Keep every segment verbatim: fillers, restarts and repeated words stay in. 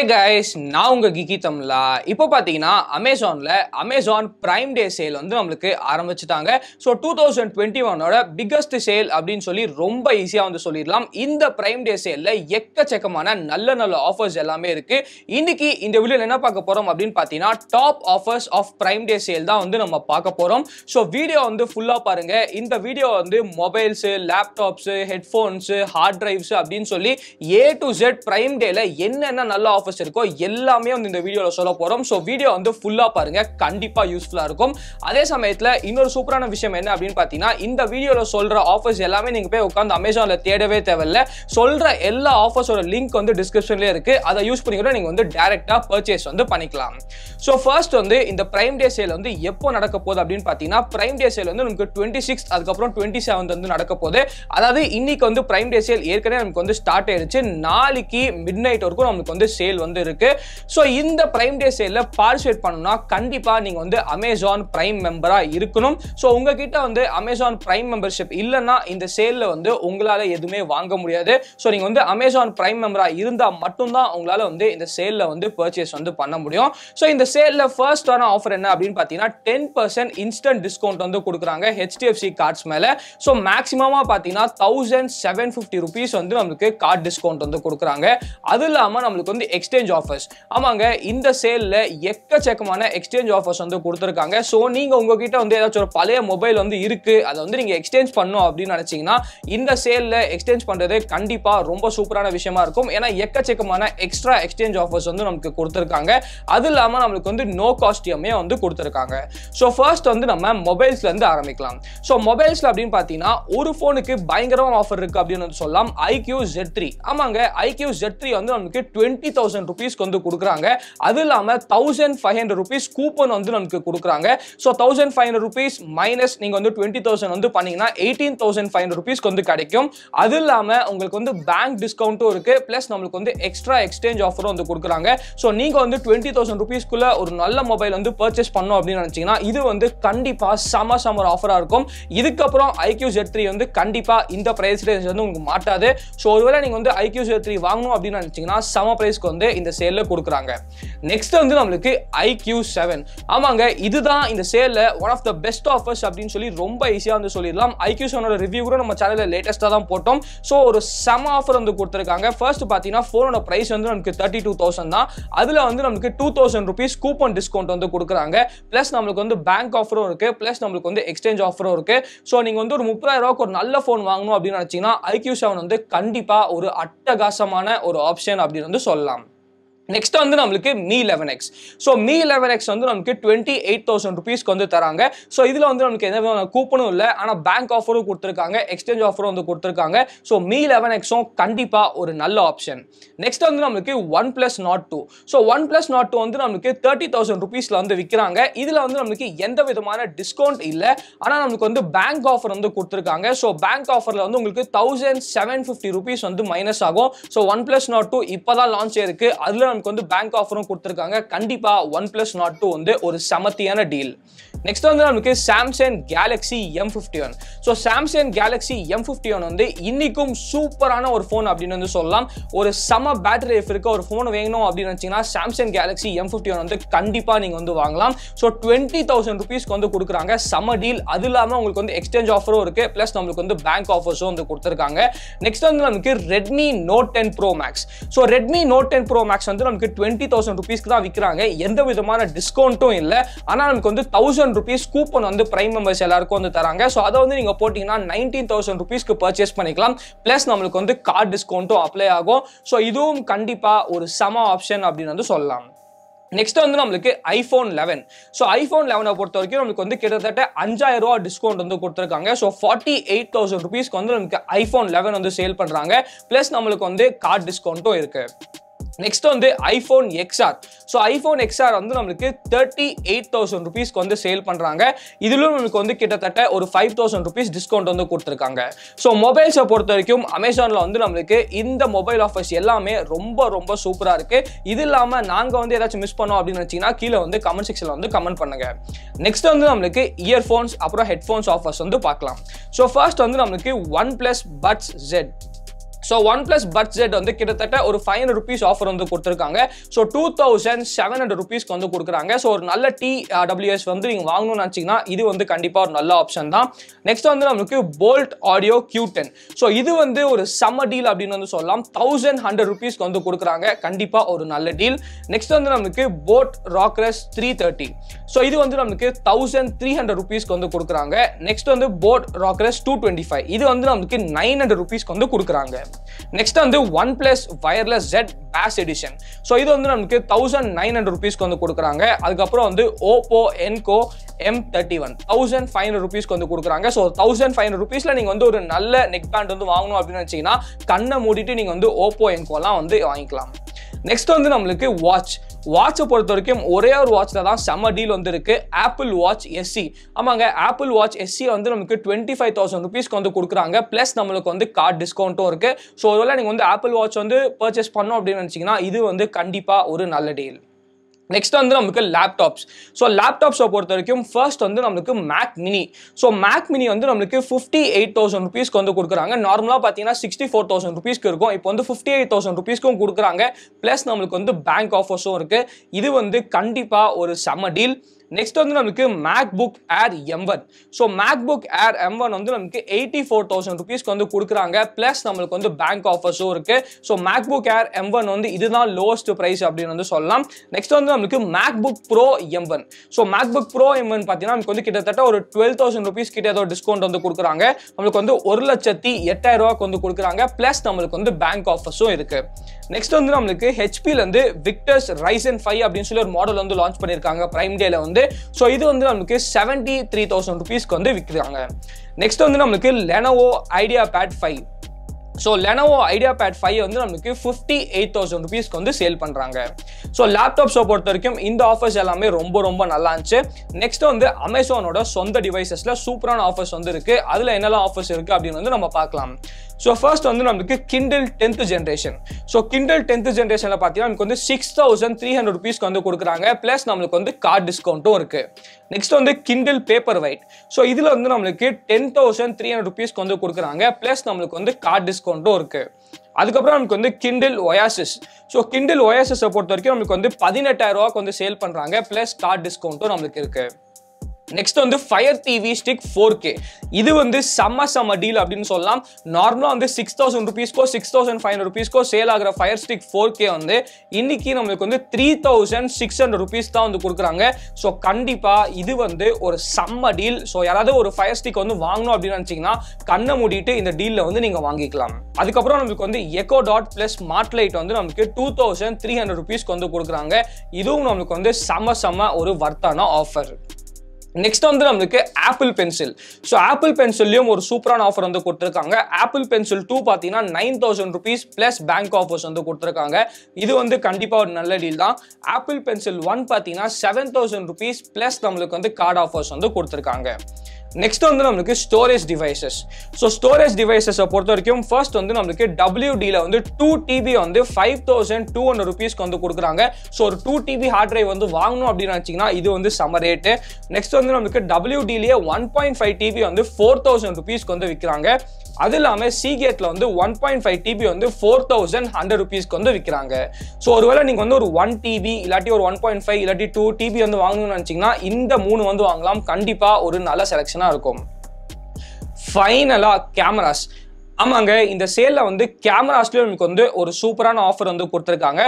Hey guys, நான் உங்கள் Kiki தமிழா. இப்போ பார்த்தீங்கன்னா அமேசானில் அமேசான் பிரைம் டே சேல் வந்து நம்மளுக்கு ஆரம்பிச்சுட்டாங்க. ஸோ டூ தௌசண்ட் டுவெண்ட்டி ஒனோட பிக்கஸ்ட் சேல் அப்படின்னு சொல்லி ரொம்ப ஈஸியாக வந்து சொல்லிடலாம். இந்த பிரைம் டே சேலில் எக்கச்சக்கமான நல்ல நல்ல ஆஃபர்ஸ் எல்லாமே இருக்குது. இன்றைக்கி இந்த வீடியோவில் என்ன பார்க்க போகிறோம் அப்படின்னு பார்த்தீங்கன்னா top offers of prime day sale தான் வந்து நம்ம பார்க்க போகிறோம். ஸோ வீடியோ வந்து ஃபுல்லாக பாருங்கள். இந்த வீடியோ வந்து mobiles, laptops, headphones, hard drives அப்படின்னு சொல்லி ஏ டு ஜெட் பிரைம் டேயில் என்னென்ன நல்ல ஆஃபர்ஸ் இருக்கோ எல்லாமே வந்து இந்த வீடியோல சொல்ல போறோம். சோ வீடியோ வந்து ஃபுல்லா பாருங்க, கண்டிப்பா யூஸ்ஃபுல்லா இருக்கும். அதே சமயத்துல இன்னொரு சூப்பரான விஷயம் என்ன அப்படின்னு பாத்தீங்கன்னா இந்த வீடியோல சொல்ற ஆஃபர்ஸ் எல்லாமே நீங்க போய் உட்கார்ந்து அமேசான்ல தேடவே தேவையில்ல. சொல்ற எல்லா ஆஃபர்ஸோட லிங்க் வந்து டிஸ்கிரிப்ஷன்லயே இருக்கு. அதை யூஸ் பண்ணி கூட நீங்க வந்து டைரக்டா பர்ச்சேஸ் வந்து பண்ணிக்கலாம். சோ ஃபர்ஸ்ட் வந்து இந்த பிரைம் டே சேல் வந்து எப்போ நடக்க போகுது அப்படின்னு பாத்தீங்கன்னா பிரைம் டே சேல் வந்து நமக்கு டுவெண்ட்டி சிக்ஸ் அதுக்கப்புறம் டுவெண்ட்டி செவன்த் வந்து நடக்க போகுது. அதாவது இன்னைக்கு வந்து பிரைம் டே சேல் ஏற்கனவே நமக்கு வந்து ஸ்டார்ட் ஆயிடுச்சு. நாளைக்கு மிட் நைட் வரைக்கும் நமக்கு வந்து சேல் வந்து இருக்கு. சோ இந்த பிரைம் டே சேல்ல பார்ட்டிசிபேட் பண்ணனும்னா கண்டிப்பா நீங்க வந்து அமேசான் பிரைம் மெம்பரா இருக்கணும். சோ உங்ககிட்ட வந்து அமேசான் பிரைம் மெம்பர்ஷிப் இல்லனா இந்த சேல்ல வந்து உங்களால எதுமே வாங்க முடியாது. சோ நீங்க வந்து அமேசான் பிரைம் மெம்பரா இருந்தா மட்டும் தான் உங்களால வந்து இந்த சேல்ல வந்து பர்ச்சேஸ் வந்து பண்ண முடியும். சோ இந்த சேல்ல ஃபர்ஸ்ட் ஆன ஆஃபர் என்ன அப்படின்னு பாத்தீங்கன்னா டென் பர்சன்ட் இன்ஸ்டன்ட் டிஸ்கவுண்ட் வந்து கொடுக்குறாங்க H D F C cards மேல. சோ மேக்ஸிமமா பாத்தீங்கன்னா one thousand seven hundred fifty rupees வந்து நமக்கு கார்ட் டிஸ்கவுண்ட் வந்து கொடுக்குறாங்க. அது இல்லாம நமக்கு வந்து எக்ஸ்சேஞ்ச் ஆஃபர்ஸ். ஆமாங்க, இந்த சேல்ல எக்கச்சக்கமான எக்ஸ்சேஞ்ச் ஆஃபர்ஸ் வந்து கொடுத்துருக்காங்க. ஸோ நீங்க உங்ககிட்ட வந்து ஏதாச்சும் ஒரு பழைய மொபைல் வந்து இருக்கு, அதை வந்து நீங்க எக்ஸ்சேஞ்ச் பண்ணும் அப்படின்னு நினைச்சீங்கன்னா இந்த சேல்ல எக்ஸ்சேஞ்ச் பண்றது கண்டிப்பா ரொம்ப சூப்பரான விஷயமா இருக்கும். ஏன்னா எக்கச்சக்கமான எக்ஸ்ட்ரா எக்ஸ்சேஞ்ச் ஆஃபர்ஸ் வந்து நமக்கு கொடுத்துருக்காங்க. அது இல்லாம நம்மளுக்கு வந்து நோ காஸ்டியமே வந்து கொடுத்துருக்காங்க. ஸோ ஃபர்ஸ்ட் வந்து நம்ம மொபைல்ஸ்ல இருந்து ஆரம்பிக்கலாம். ஸோ மொபைல்ஸ்ல அப்படின்னு பாத்தீங்கன்னா ஒரு போனுக்கு பயங்கரமா ஆஃபர் இருக்கு அப்படின்னு வந்து சொல்லலாம். iQOO Z three. ஆமாங்க, iQOO Z three வந்து நமக்கு twenty thousand rupees வந்து கொடுக்குறாங்க. அது இல்லாம one thousand five hundred rupees coupon வந்து நமக்கு கொடுக்குறாங்க. So one thousand five hundred rupees minus நீங்க வந்து twenty thousand வந்து பண்ணீங்கன்னா eighteen thousand five hundred rupees வந்து கிடைக்கும். அது இல்லாம உங்களுக்கு வந்து பேங்க் டிஸ்கவுண்டும் இருக்கு. பிளஸ் நமக்கு வந்து எக்ஸ்ட்ரா எக்ஸ்சேஞ்ச் ஆஃபரும் வந்து கொடுக்குறாங்க. சோ நீங்க வந்து twenty thousand rupees குள்ள ஒரு நல்ல மொபைல் வந்து பர்ச்சேஸ் பண்ணோம் அப்படின்னு நினைச்சீங்கன்னா இது வந்து கண்டிப்பா சம சம ஆஃபரா இருக்கும். இதுக்கப்புறம் iQOO Z three வந்து கண்டிப்பா இந்த பிரைஸ் ரேஞ்ச் வந்து உங்களுக்கு மாட்டாது. சோ ஒருவேளை நீங்க வந்து iQOO Z three வாங்கணும் அப்படின்னு நினைச்சீங்கன்னா சம பிரைஸ்க்கு வந்து இந்த சேல்ல கொடுக்குறாங்க. நெக்ஸ்ட் வந்து நமக்கு iQOO seven. ஆமாங்க, இதுதான் இந்த சேல்ல one of the best offers அப்படின்னு சொல்லி ரொம்ப ஈஸியா வந்து சொல்லிடலாம். iQOO seven ஓட ரிவ்யூ கூட நம்ம சேனல்ல லேட்டஸ்டா தான் போட்டோம். சோ ஒரு சம ஆஃபர் வந்து கொடுத்துருக்காங்க. ஃபர்ஸ்ட் பாத்தீங்கன்னா போனோட பிரைஸ் வந்து நமக்கு thirty-two thousand தான். அதுல வந்து நமக்கு two thousand rupees coupon discount வந்து கொடுக்குறாங்க. பிளஸ் நமக்கு வந்து பேங்க் ஆஃபரும் இருக்கு. பிளஸ் நமக்கு வந்து எக்ஸ்சேஞ்ச் ஆஃபரும் இருக்கு. சோ நீங்க வந்து ஒரு முப்பதாயிரம் ரூபாய்க்கு ஒரு நல்ல போன் வாங்கணும் அப்படின்னு நினைச்சீங்கன்னா iQOO seven வந்து கண்டிப்பா ஒரு அட்டகாசமான ஒரு ஆப்ஷன் அப்படின்னு வந்து சொல்லலாம். நெக்ஸ்ட் வந்து நம்மளுக்கு Mi eleven X. So Mi eleven X வந்து நமக்கு டுவெண்ட்டி எயிட் தௌசண்ட் ருபீஸ்க்கு வந்து தராங்க. ஸோ இதில் வந்து நமக்கு எந்த விதமான கூப்பனும் இல்லை. ஆனால் பேங்க் ஆஃபரும் கொடுத்துருக்காங்க, எக்ஸ்சேஞ்ச் ஆஃபரும் வந்து கொடுத்துருக்காங்க. ஸோ Mi eleven X-உம் கண்டிப்பாக ஒரு நல்ல ஆப்ஷன். நெக்ஸ்ட் வந்து நம்மளுக்கு OnePlus Nord two. So OnePlus Nord two வந்து நமக்கு தேர்ட்டி தௌசண்ட் ருபீஸில் வந்து விற்கிறாங்க. இதில் வந்து நமக்கு எந்த விதமான டிஸ்கவுண்ட் இல்லை. ஆனால் நமக்கு வந்து பேங்க் ஆஃபர் வந்து கொடுத்துருக்காங்க. ஸோ பேங்க் ஆஃபரில் வந்து உங்களுக்கு தௌசண்ட் செவன் ஃபிஃப்டி ருபீஸ் வந்து மைனஸ் ஆகும். ஸோ OnePlus Nord two இப்போ தான் லான்ச் ஆயிருக்கு. அதில் வந்து பேங்க் ஆஃபரும் கொடுத்திருக்காங்க. கண்டிப்பா OnePlus Nord two வந்து ஒரு சமத்தியான டீல். நெக்ஸ்ட் வந்து நமக்கு Samsung Galaxy M fifty-one. So Samsung Galaxy M fifty-one வந்து இன்னைக்கும் சூப்பரான ஒரு ஃபோன் அப்படின்னு வந்து சொல்லலாம். ஒரு சம பேட்டரி லைஃப் இருக்க ஒரு ஃபோன் வேணும் அப்படின்னு நினச்சிங்கன்னா Samsung Galaxy M fifty-one வந்து கண்டிப்பாக நீங்கள் வந்து வாங்கலாம். ஸோ டுவெண்ட்டி தௌசண்ட் ருபீஸ்க்கு வந்து கொடுக்குறாங்க, சம டீல். அது இல்லாமல் உங்களுக்கு வந்து எக்ஸ்சேஞ்ச் ஆஃபரும் இருக்கு. பிளஸ் நம்மளுக்கு வந்து பேங்க் ஆஃபர்ஸும் வந்து கொடுத்துருக்காங்க. நெக்ஸ்ட் வந்து நமக்கு Redmi Note ten Pro Max. So Redmi Note ten Pro Max வந்து நமக்கு டுவெண்ட்டி தௌசண்ட் ருபீஸ்க்கு தான் விற்கிறாங்க. எந்த விதமான டிஸ்கவுண்ட்டும் இல்லை. ஆனால் நமக்கு வந்து தௌசண்ட் rupees coupon வந்து prime members எல்லாருக்கும் வந்து தராங்க. சோ அத வந்து நீங்க போட்டீங்கன்னா nineteen thousand rupeesக்கு purchase பண்ணிக்கலாம். பிளஸ் நமக்கு வந்து card discount அப்ளை ஆகும். சோ இதுவும் கண்டிப்பா ஒரு சம ஆப்ஷன் அப்படின்னு வந்து சொல்லலாம். நெக்ஸ்ட் வந்து நம்மளுக்கு iPhone eleven. So iPhone eleven பொறுத்த வரைக்கும் நம்மளுக்கு வந்து கிட்டத்தட்ட அஞ்சாயிரம் ரூபா டிஸ்கவுண்ட் வந்து கொடுத்துருக்காங்க. ஸோ ஃபார்ட்டி எயிட் தௌசண்ட் ருபீஸ்க்கு வந்து நமக்கு iPhone eleven வந்து சேல் பண்றாங்க. பிளஸ் நம்மளுக்கு வந்து card discount இருக்கு. நெக்ஸ்ட் வந்து iPhone X R. So iPhone X R வந்து நம்மளுக்கு தேர்ட்டி எயிட் தௌசண்ட் ருபீஸ்க்கு வந்து சேல் பண்ணுறாங்க. இதிலும் நம்மளுக்கு வந்து கிட்டத்தட்ட ஒரு ஃபைவ் தௌசண்ட் ருபீஸ் டிஸ்கவுண்ட் வந்து கொடுத்துருக்காங்க. ஸோ மொபைல்ஸை பொறுத்த வரைக்கும் அமேசானில் வந்து நம்மளுக்கு இந்த மொபைல் ஆஃபர்ஸ் எல்லாமே ரொம்ப ரொம்ப சூப்பராக இருக்குது. இது இல்லாமல் நாங்கள் வந்து ஏதாச்சும் மிஸ் பண்ணோம் அப்படின்னு நினச்சிங்கன்னா கீழே வந்து கமெண்ட் செக்ஷனில் வந்து கமெண்ட் பண்ணுங்கள். நெக்ஸ்ட் வந்து நம்மளுக்கு இயர்ஃபோன்ஸ் அப்புறம் ஹெட்ஃபோன்ஸ் ஆஃபர்ஸ் வந்து பார்க்கலாம். ஸோ ஃபர்ஸ்ட் வந்து நம்மளுக்கு OnePlus Buds Z. So OnePlus Buds Z வந்து கிட்டத்தட்ட ஒரு five hundred rupees offer வந்து கொடுத்திருக்காங்க. So two thousand seven hundred rupees வந்து கொடுக்குறாங்க. So ஒரு நல்ல T W S வந்து நீங்க வாங்கணும்னு நினைச்சீங்கன்னா இது வந்து கண்டிப்பா ஒரு நல்ல ஆப்ஷன் தான். நெக்ஸ்ட் வந்து நமக்கு Bolt Audio Q ten. So இது வந்து ஒரு summer deal அப்படினு வந்து சொல்லலாம். eleven hundred rupees வந்து கொடுக்குறாங்க. கண்டிப்பா ஒரு நல்ல deal. நெக்ஸ்ட் வந்து நமக்கு Boat Rockerz three thirty. So இது வந்து நமக்கு thirteen hundred rupees வந்து கொடுக்குறாங்க. நெக்ஸ்ட் வந்து Boat Rockerz two twenty-five. இது வந்து நமக்கு nine hundred rupees வந்து கொடுக்குறாங்க. நெக்ஸ்ட் வந்து OnePlus Wireless Z Bass Edition. So இது வந்து நமக்கு nineteen hundred rupees வந்து கொடுக்குறாங்க. அதுக்கு அப்புறம் வந்து Oppo Enco M thirty-one fifteen hundred rupees வந்து கொடுக்குறாங்க. So fifteen hundred rupeesல நீங்க வந்து ஒரு நல்ல neck band வந்து வாங்கணும் அப்படினு நினைச்சீங்கன்னா கண்ணை மூடிட்டு நீங்க வந்து Oppo Encoலாம் வந்து வாங்கிக்கலாம். நெக்ஸ்ட் வந்து நம்மளுக்கு வாட்ச் வாட்சை பொறுத்த வரைக்கும் ஒரே ஒரு வாட்சில் தான் செம்ம டீல் வந்து இருக்கு. Apple Watch S E. ஆமாங்க, Apple Watch S E வந்து நமக்கு டுவெண்ட்டி ஃபைவ் தௌசண்ட் ருபீஸ்க்கு வந்து கொடுக்குறாங்க. ப்ளஸ் நம்மளுக்கு வந்து கார்ட் டிஸ்கவுண்ட்டும் இருக்கு. ஸோ ஒருவேளை நீங்கள் வந்து Apple Watch வந்து பர்ச்சேஸ் பண்ணோம் அப்படின்னு நினச்சிங்கன்னா இது வந்து கண்டிப்பாக ஒரு நல்ல டீல். நெக்ஸ்ட் வந்து நமக்கு லேப்டாப்ஸ். ஸோ லேப்டாப்ஸை பொறுத்த வரைக்கும் ஃபர்ஸ்ட் வந்து நம்மளுக்கு Mac mini. So Mac mini வந்து நம்மளுக்கு ஃபிஃப்டி எயிட் தௌசண்ட் ருபீஸ்க்கு வந்து கொடுக்குறாங்க. நார்மலாக பார்த்தீங்கன்னா சிக்ஸ்டி ஃபோர் தௌசண்ட் ருபீஸ்க்கு இருக்கும். இப்போ வந்து ஃபிஃப்டி எயிட் தௌசண்ட் ருபீஸ்க்கும் கொடுக்குறாங்க. ப்ளஸ் நம்மளுக்கு வந்து பேங்க் ஆஃபர்ஸும் இருக்குது. இது வந்து கண்டிப்பாக ஒரு செம டீல். நெக்ஸ்ட் வந்து நமக்கு MacBook Air M one. So MacBook Air M one வந்து நமக்கு எயிட்டி ஃபோர் தௌசண்ட் ருபீஸ்க்கு வந்து கொடுக்குறாங்க. ப்ளஸ் நம்மளுக்கு வந்து பேங்க் ஆஃபர்ஸும் இருக்குது. So MacBook Air M one வந்து இதுதான் லோவஸ்ட் ப்ரைஸ் அப்படின்னு வந்து சொல்லலாம். நெக்ஸ்ட் வந்து நம்மளுக்கு MacBook Pro M one. So MacBook Pro M one பார்த்தீங்கன்னா நமக்கு வந்து கிட்டத்தட்ட ஒரு டுவெல் தௌசண்ட் ருபீஸ் கிட்ட ஏதோ டிஸ்கவுண்ட் வந்து கொடுக்குறாங்க. நம்மளுக்கு வந்து ஒரு லட்சத்தி எட்டாயிரம் ரூபாய்க்கு வந்து கொடுக்குறாங்க. ப்ளஸ் நம்மளுக்கு வந்து பேங்க் ஆஃபர்ஸும் இருக்குது. நெக்ஸ்ட் வந்து நம்மளுக்கு ஹெச்பிலேருந்து விக்டர்ஸ் Ryzen ஃபைவ் அப்படின்னு சொல்லி ஒரு மாடல் வந்து லான்ச் பண்ணியிருக்காங்க ப்ரைம் டேல வந்து. ஸோ இது வந்து நம்மளுக்கு செவன்ட்டி த்ரீ தௌசண்ட் ருபீஸ்க்கு வந்து விற்கிறாங்க. நெக்ஸ்ட் வந்து நம்மளுக்கு Lenovo IdeaPad five. So Lenovo IdeaPad five வந்து நம்மளுக்கு ஃபிஃப்டி எயிட் தௌசண்ட் ருபீஸ்க்கு வந்து சேல் பண்ணுறாங்க. ஸோ லேப்டாப்ஸை பொறுத்த வரைக்கும் இந்த ஆஃபர்ஸ் எல்லாமே ரொம்ப ரொம்ப நல்லா இருந்துச்சு. நெக்ஸ்ட் வந்து அமேசானோட சொந்த டிவைசஸில் சூப்பரான ஆஃபர்ஸ் வந்து இருக்குது. அதில் என்னெல்லாம் ஆஃபர்ஸ் இருக்குது அப்படின்னு வந்து நம்ம பார்க்கலாம். ஸோ ஃபர்ஸ்ட் வந்து நம்மளுக்கு Kindle tenth generation. So Kindle tenth ஜென்ரேஷனில் பார்த்தீங்கன்னா நமக்கு வந்து சிக்ஸ் தௌசண்ட் த்ரீ ஹண்ட்ரட் ருபீஸ்க்கு வந்து கொடுக்குறாங்க. ப்ளஸ் நம்மளுக்கு வந்து கார்ட் டிஸ்கவுண்ட்டும் இருக்குது. நெக்ஸ்ட் வந்து கிண்டில் பேப்பர் வைட். ஸோ இதில் வந்து நம்மளுக்கு டென் தௌசண்ட் த்ரீ ஹண்ட்ரட் ருபீஸ்க்கு வந்து கொடுக்குறாங்க. ப்ளஸ் நம்மளுக்கு வந்து கார்ட் டிஸ்கவுண்ட்டும் இருக்குது. அதுக்கப்புறம் நமக்கு வந்து Kindle Oasis. ஸோ Kindle Oasisஸை பொறுத்த வரைக்கும் நம்மளுக்கு வந்து பதினெட்டாயிரம் ரூபாய்க்கு வந்து சேல் பண்ணுறாங்க. ப்ளஸ் கார்ட் டிஸ்கவுண்ட்டும் நம்மளுக்கு இருக்குது. நெக்ஸ்ட் வந்து Fire T V Stick four K. இது வந்து செம்ம செம்ம டீல் அப்படின்னு சொல்லலாம். நார்மலாக வந்து சிக்ஸ் தௌசண்ட் ருபீஸ்க்கோ சிக்ஸ் தௌசண்ட் ஃபைவ் ஹண்ட்ரட் ருபீஸ்க்கோ சேல் ஆகிற ஃபயர் ஸ்டிக் ஃபோர் கே வந்து இன்னைக்கு நம்மளுக்கு வந்து three thousand six hundred rupees தான் வந்து கொடுக்குறாங்க. ஸோ கண்டிப்பாக இது வந்து ஒரு செம்ம டீல். ஸோ யாராவது ஒரு ஃபயர் ஸ்டிக் வந்து வாங்கணும் அப்படின்னு நினச்சிங்கன்னா கண்ணை மூடிட்டு இந்த டீலில் வந்து நீங்கள் வாங்கிக்கலாம். அதுக்கப்புறம் நம்மளுக்கு வந்து Echo Dot plus smart light வந்து நமக்கு டூ தௌசண்ட் த்ரீ ஹண்ட்ரட் ருபீஸ்க்கு வந்து கொடுக்குறாங்க. இதுவும் நம்மளுக்கு வந்து செம்ம செம்ம ஒரு வர்த்தான ஆஃபர். நெக்ஸ்ட் வந்து நம்மளுக்கு ஆப்பிள் பென்சில். ஸோ ஆப்பிள் பென்சில்லையும் ஒரு சூப்பரான ஆஃபர் வந்து கொடுத்துருக்காங்க. ஆப்பிள் பென்சில் டூ பார்த்தீங்கன்னா nine thousand rupees plus bank offers வந்து கொடுத்துருக்காங்க. இது வந்து கண்டிப்பாக ஒரு நல்ல டீல் தான். ஆப்பிள் பென்சில் ஒன் பார்த்தீங்கன்னா செவன் தௌசண்ட் ருபீஸ் ப்ளஸ் நம்மளுக்கு வந்து கார்டு ஆஃபர்ஸ் வந்து கொடுத்துருக்காங்க. நெக்ஸ்ட் வந்து நம்மளுக்கு ஸ்டோரேஜ் டிவைசஸ். ஸோ ஸ்டோரேஜ் டிவைசஸை பொறுத்த வரைக்கும் ஃபர்ஸ்ட் வந்து நம்மளுக்கு W D வந்து டூ டிபி வந்து ஃபைவ் தௌசண்ட் டூ ஹண்ட்ரட் ருபீஸ்க்கு வந்து கொடுக்குறாங்க. ஸோ ஒரு டூ டிபி ஹார்ட் டிரைவ் வந்து வாங்கணும் அப்படின்னு நினச்சிங்கன்னா இது வந்து செம ரேட்டு. நெக்ஸ்ட் வந்து நம்மளுக்கு W Dலேயே ஒன் பாயிண்ட் ஃபைவ் டிபி வந்து ஃபோர் தௌசண்ட் ருபீஸ்க்கு வந்து விற்கிறாங்க. அது இல்லாமல் Seagateல வந்து ஒன் பாயிண்ட் ஃபைவ் டிபி வந்து ஃபோர் தௌசண்ட் ஹண்ட்ரட் ருபீஸ்க்கு வந்து விற்கிறாங்க. ஸோ ஒருவேளை நீங்கள் வந்து ஒரு ஒன் டிபி இல்லாட்டி ஒரு ஒன் பாயிண்ட் ஃபைவ் இல்லாட்டி டூ டிபி வந்து வாங்கணும்னு நினச்சிங்கன்னா இந்த மூணு வந்து வாங்கலாம். கண்டிப்பாக ஒரு நல்ல செலெக்ஷனாக இருக்கும். ஃபைனலாக கேமராஸ். ஆமாங்க, இந்த சேலில் வந்து கேமராஸ்லேயும் நமக்கு வந்து ஒரு சூப்பரான ஆஃபர் வந்து கொடுத்துருக்காங்க.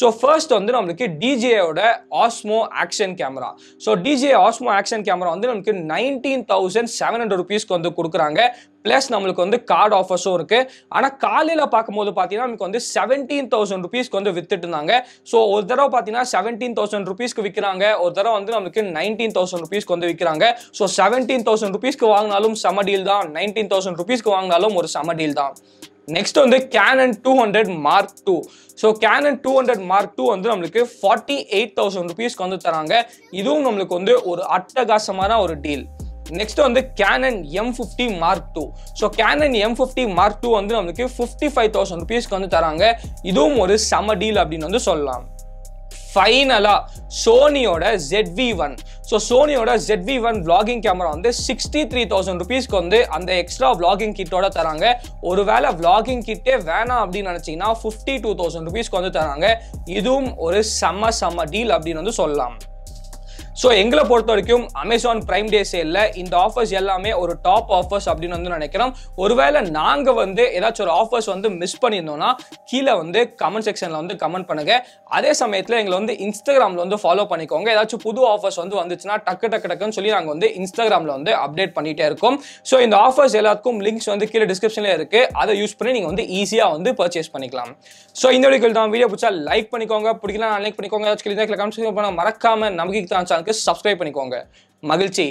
ஸோ ஃபர்ஸ்ட் வந்து நம்மளுக்கு டிஜேயோட Osmo action camera. So DJI Osmo action camera வந்து நமக்கு நைன்டீன் தௌசண்ட் செவன் ஹண்ட்ரட் ருபீஸ்க்கு வந்து கொடுக்குறாங்க. ப்ளஸ் நம்மளுக்கு வந்து கார்டு ஆஃபர்ஸும் இருக்குது. ஆனால் காலையில் பார்க்கும்போது பார்த்தீங்கன்னா நமக்கு வந்து செவன்டீன் தௌசண்ட் ருபீஸ்க்கு வந்து வித்துட்டு இருந்தாங்க. ஸோ ஒரு தடவை பார்த்தீங்கன்னா செவன்டீன் தௌசண்ட் ருபீஸ்க்கு விற்கிறாங்க. ஒரு தடவை வந்து நமக்கு நைன்டீன் தௌசண்ட் ருபீஸ்க்கு வந்து விற்கிறாங்க. ஸோ செவன்டீன் தௌசண்ட் ருபீஸ்க்கு வாங்கினாலும் செம டீல் தான். நைன்டீன் தௌசண்ட் ருபீஸ்க்கு வாங்கினாலும் ஒரு செம டீல் தான். நெக்ஸ்ட் வந்து Canon two hundred Mark two. So Canon two hundred Mark two வந்து நம்மளுக்கு ஃபார்ட்டி எயிட் தௌசண்ட் ருபீஸ்க்கு வந்து தராங்க. இதுவும் நம்மளுக்கு வந்து ஒரு அட்டகாசமான ஒரு டீல். நெக்ஸ்ட் வந்து Canon M fifty Mark two. So Canon M fifty Mark two வந்து நம்மளுக்கு ஃபிஃப்டி ஃபைவ் தௌசண்ட் ருபீஸ்க்கு வந்து தராங்க. இதுவும் ஒரு செம டீல் அப்படின்னு வந்து சொல்லலாம். Finally, Sony-oda Z V one. So Sony-oda Z V one vlogging camera on this sixty-three thousand rupees konde and the extra vlogging kit oda taranga. Oruvela vlogging kit vana abdi nanachina fifty-two thousand rupees konde taranga. Idum oru samma samma deal abdi nandu sollaam. So, engla portavarikum Amazon Prime Day sale in the offers ellame oru top offers appdinu nanu nenekkiram. Oruvela naanga vande edaachum oru offers vande miss pannirndona keela vande comment section la vande comment pannunga. Adhe samayathila engala vande Instagram la vande follow pannikonga. Edaachum pudhu offers vande vanduchina tak tak tak nu solli naanga vande Instagram la vande update pannite irukom. So, in the offers elladhukkum links vande keela description la irukku. Adha use panni neenga vande easy ah vande purchase pannikalam. So, indha video la video pudicha like pannikonga, pidikala like pannikonga, edaachum keela comment section la marakkaama namakku thaan subscribe பண்ணிக்கோங்க மகிழ்ச்சி.